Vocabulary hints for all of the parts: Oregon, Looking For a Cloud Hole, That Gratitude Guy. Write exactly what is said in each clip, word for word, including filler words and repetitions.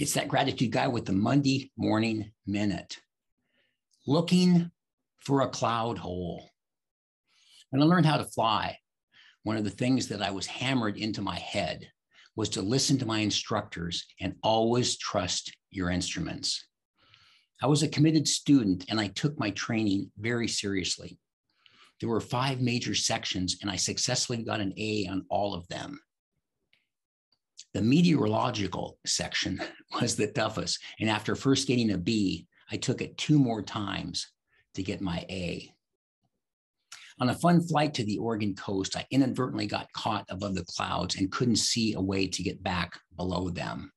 It's That Gratitude Guy with the Monday Morning Minute. Looking for a cloud hole. When I learned how to fly, one of the things that I was hammered into my head was to listen to my instructors and always trust your instruments. I was a committed student and I took my training very seriously. There were five major sections and I successfully got an A on all of them. The meteorological section was the toughest, and after first getting a B, I took it two more times to get my A. On a fun flight to the Oregon coast, I inadvertently got caught above the clouds and couldn't see a way to get back below them.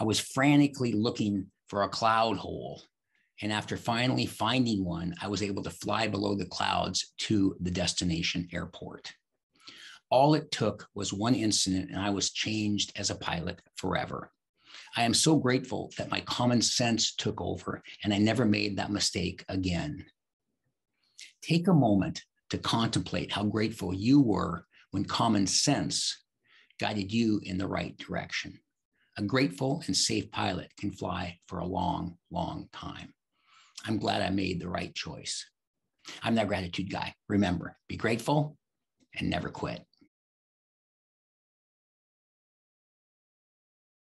I was frantically looking for a cloud hole, and after finally finding one, I was able to fly below the clouds to the destination airport. All it took was one incident, and I was changed as a pilot forever. I am so grateful that my common sense took over, and I never made that mistake again. Take a moment to contemplate how grateful you were when common sense guided you in the right direction. A grateful and safe pilot can fly for a long, long time. I'm glad I made the right choice. I'm That Gratitude Guy. Remember, be grateful and never quit.